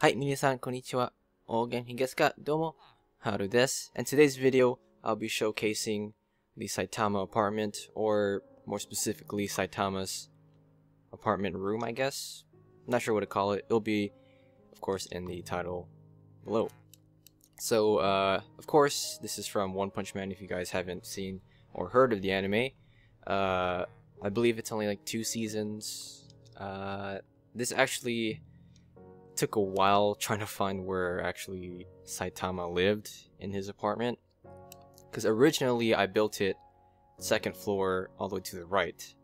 Hi, minasan, konnichiwa. O genki desu ka? Domo, Haru desu. In today's video, I'll be showcasing the Saitama apartment, or more specifically, Saitama's apartment room, I guess. I'm not sure what to call it. It'll be, of course, in the title below. So, of course, this is from One Punch Man, if you guys haven't seen or heard of the anime. I believe it's only like 2 seasons. This actually took a while trying to find where actually Saitama lived in his apartment, because originally I built it 2nd floor all the way to the right,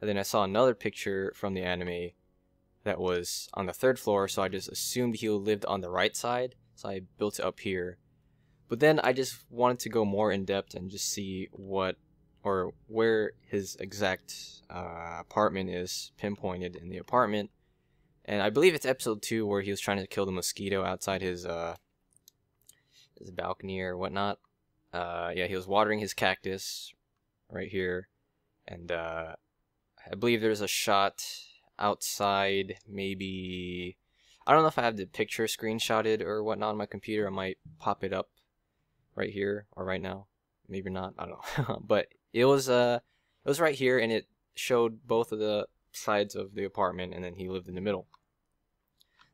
and then I saw another picture from the anime that was on the 3rd floor, so I just assumed he lived on the right side, so I built it up here. But then I just wanted to go more in depth and just see what or where his exact apartment is pinpointed in the apartment. And I believe it's episode 2 where he was trying to kill the mosquito outside his balcony or whatnot. Yeah, he was watering his cactus right here, and I believe there's a shot outside. Maybe I don't know if I have the picture screenshotted or whatnot on my computer. I might pop it up right here or right now. Maybe not. I don't know. But it was right here, and it showed both of the sides of the apartment, and then he lived in the middle.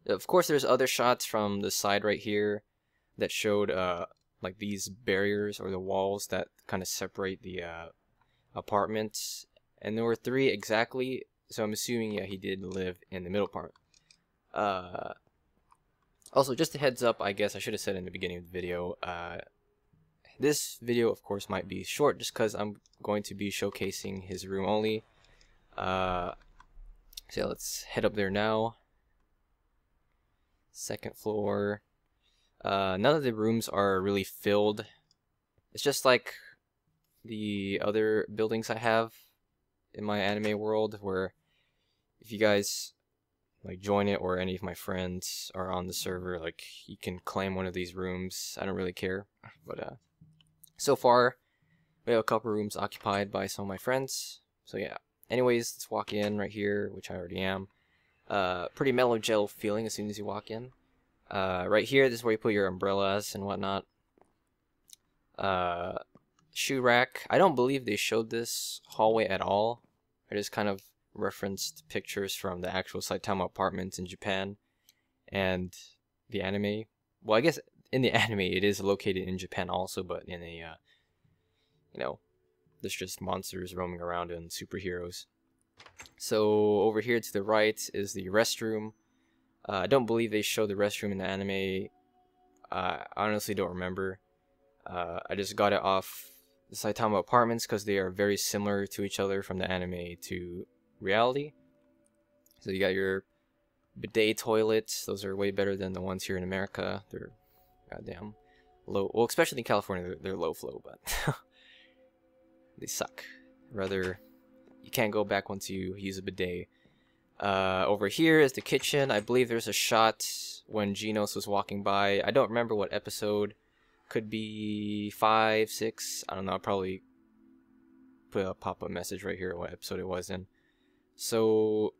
Of course, there's other shots from the side right here that showed like these barriers or the walls that kind of separate the apartments, and there were 3 exactly, so I'm assuming, yeah, he did live in the middle part. Also, just a heads up, I guess I should have said in the beginning of the video, this video of course might be short just because I'm going to be showcasing his room only. So let's head up there now. 2nd floor. None of the rooms are really filled. It's just like the other buildings I have in my anime world, where if you guys like join it or any of my friends are on the server, like you can claim one of these rooms. I don't really care, but so far we have a couple rooms occupied by some of my friends. So yeah. Anyways, let's walk in right here, which I already am. Pretty mellow gel feeling as soon as you walk in. Right here, this is where you put your umbrellas and whatnot. Shoe rack. I don't believe they showed this hallway at all. I just kind of referenced pictures from the actual Saitama apartments in Japan and the anime. Well, I guess in the anime it is located in Japan also, but in a, you know, there's just monsters roaming around and superheroes. So over here to the right is the restroom. I don't believe they show the restroom in the anime. I honestly don't remember. I just got it off the Saitama apartments because they are very similar to each other from the anime to reality. So you got your bidet toilets. Those are way better than the ones here in America. They're goddamn low. Well, especially in California, they're low flow, but... they suck. Rather, you can't go back once you use a bidet. Over here is the kitchen. I believe there's a shot when Genos was walking by. I don't remember what episode. Could be 5, 6. I don't know. I'll probably put a pop-up message right here what episode it was in. So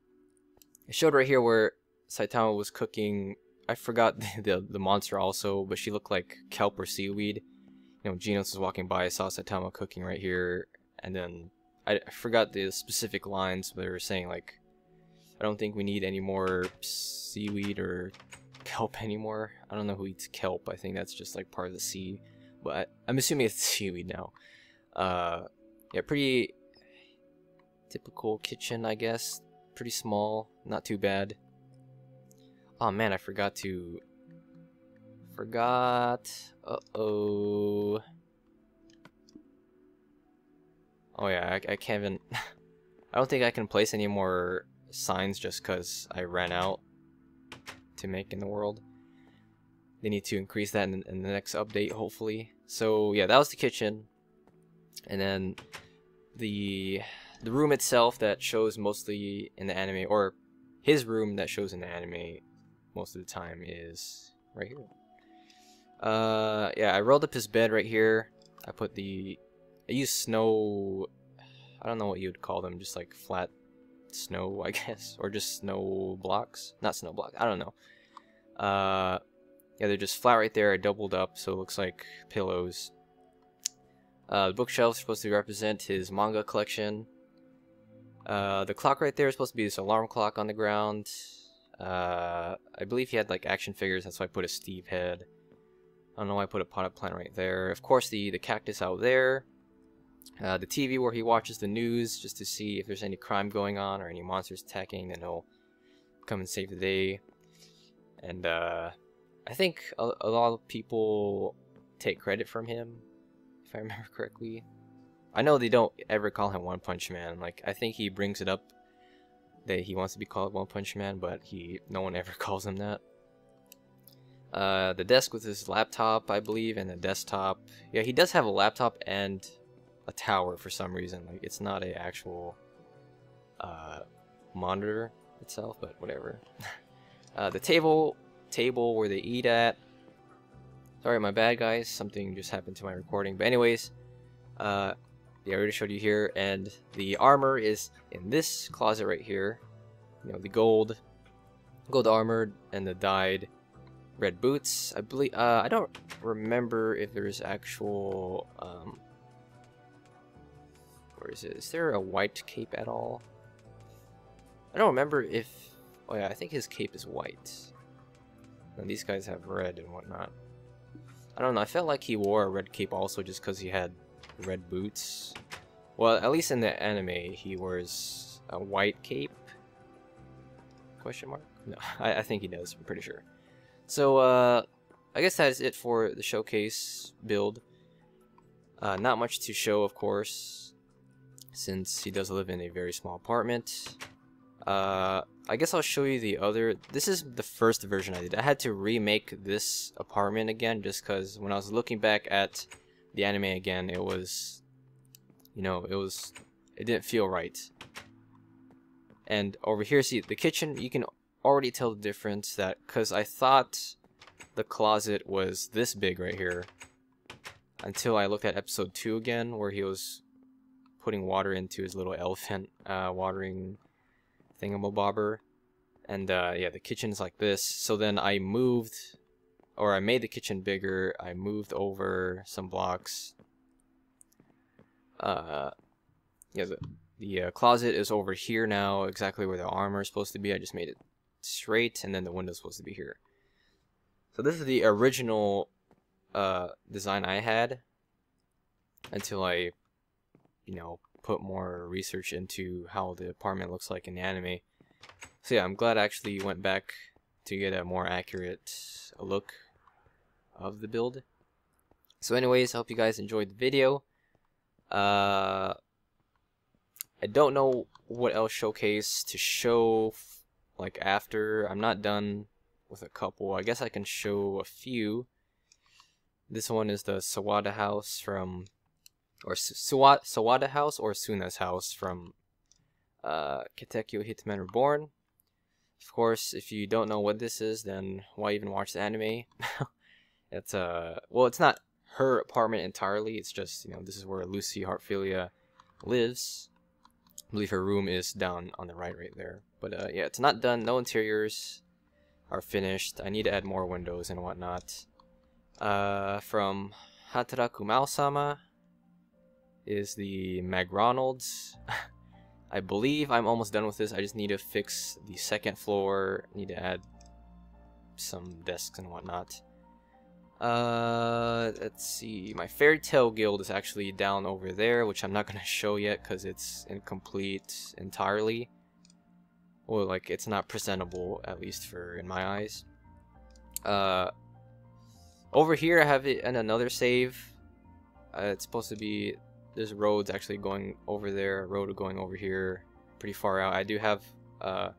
it showed right here where Saitama was cooking. I forgot the monster also, but she looked like kelp or seaweed. You know, Genos is walking by, I saw Saitama cooking right here, and then I forgot the specific lines, but they were saying, like, I don't think we need any more seaweed or kelp anymore. I don't know who eats kelp. I think that's just, like, part of the sea, but I'm assuming it's seaweed now. Yeah, pretty typical kitchen, I guess. Pretty small, not too bad. Oh, man, I forgot to... Oh yeah, I can't even... I don't think I can place any more signs just because I ran out to make in the world. They need to increase that in the next update, hopefully. So yeah, that was the kitchen. And then the room itself that shows mostly in the anime, or his room that shows in the anime most of the time, is right here. Yeah, I rolled up his bed right here. I put the... I used snow... I don't know what you would call them. Just like flat snow, I guess. Or just snow blocks. Not snow blocks. I don't know. Yeah, they're just flat right there, doubled up, so it looks like pillows. The bookshelf is supposed to represent his manga collection. The clock right there is supposed to be this alarm clock on the ground. I believe he had like action figures, that's why I put a Steve head. I don't know why I put a potted plant right there. Of course, the cactus out there. The TV where he watches the news just to see if there's any crime going on or any monsters attacking, then he'll come and save the day. And I think a lot of people take credit from him, if I remember correctly. I know they don't ever call him One Punch Man. Like, I think he brings it up that he wants to be called One Punch Man, but no one ever calls him that. The desk with his laptop, I believe, and the desktop. Yeah, he does have a laptop and a tower for some reason. Like, it's not an actual monitor itself, but whatever. The table where they eat at. Sorry, my bad, guys. Something just happened to my recording. But anyways, yeah, I already showed you here. And the armor is in this closet right here. You know, the gold armor and the dyed red boots. I believe. I don't remember if there's actual. Where is it? Is there a white cape at all? I don't remember if. Oh yeah, I think his cape is white. And these guys have red and whatnot. I don't know. I felt like he wore a red cape also just because he had red boots. Well, at least in the anime, he wears a white cape. Question mark? No, I think he does. I'm pretty sure. So, I guess that is it for the showcase build. Not much to show, of course, since he does live in a very small apartment. I guess I'll show you the other. This is the first version I did. I had to remake this apartment again just because when I was looking back at the anime again, it was, you know, it didn't feel right. And over here, see the kitchen, you can already tell the difference that because I thought the closet was this big right here until I looked at episode 2 again where he was putting water into his little elephant watering thingamabobber. And yeah, the kitchen's like this, so then I moved, or I made the kitchen bigger, I moved over some blocks. Yeah, the closet is over here now, exactly where the armor is supposed to be. I just made it straight, and then the window's supposed to be here. So this is the original design I had until I, you know, put more research into how the apartment looks like in the anime. So yeah, I'm glad I actually went back to get a more accurate look of the build. So anyways, I hope you guys enjoyed the video. I don't know what else showcase to show like after. I'm not done with a couple. I guess I can show a few. This one is the Sawada house from, or Sawada house or Suna's house from Katekyo Hitman Reborn. Of course, if you don't know what this is, then why even watch the anime? It's well, it's not her apartment entirely. It's just, you know, this is where Lucy Heartfilia lives. I believe her room is down on the right there. But yeah, it's not done. No interiors are finished. I need to add more windows and whatnot. From Hataraku Mao Sama is the Mag Ronalds. I believe I'm almost done with this. I just need to fix the second floor. I need to add some desks and whatnot. Let's see. My fairy tale guild is actually down over there, which I'm not gonna show yet because it's incomplete entirely. Or like it's not presentable, at least for in my eyes. Over here I have it in another save. It's supposed to be. There's roads actually going over there, a road going over here, pretty far out. I do have an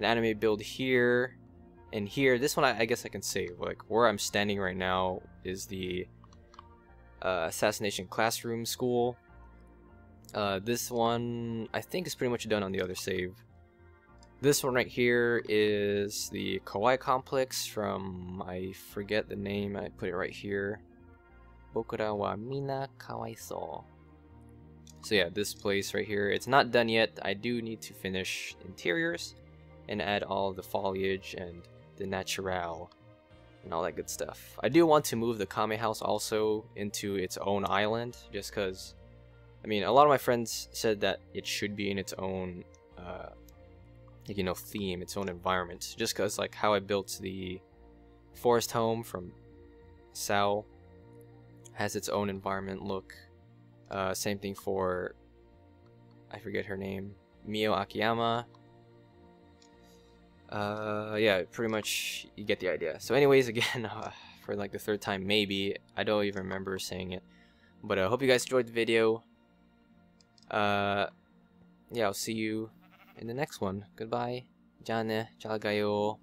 anime build here and here. This one I guess I can save. Like where I'm standing right now is the Assassination Classroom school. This one I think is pretty much done on the other save. This one right here is the Kawaii Complex from, I forget the name, I put it right here. Bokura wa mina kawaiso. So yeah, this place right here, it's not done yet. I do need to finish interiors and add all the foliage and the natural, and all that good stuff. I do want to move the Kame House also into its own island, just because, I mean, a lot of my friends said that it should be in its own, you know, theme, its own environment. Just because, like, how I built the forest home from Sao has its own environment look. Same thing for, I forget her name, Mio Akiyama. Yeah, pretty much you get the idea. So anyways, again, for like the third time maybe, I don't even remember saying it. But I hope you guys enjoyed the video. Yeah, I'll see you in the next one. Goodbye. Jane, Chalagayo.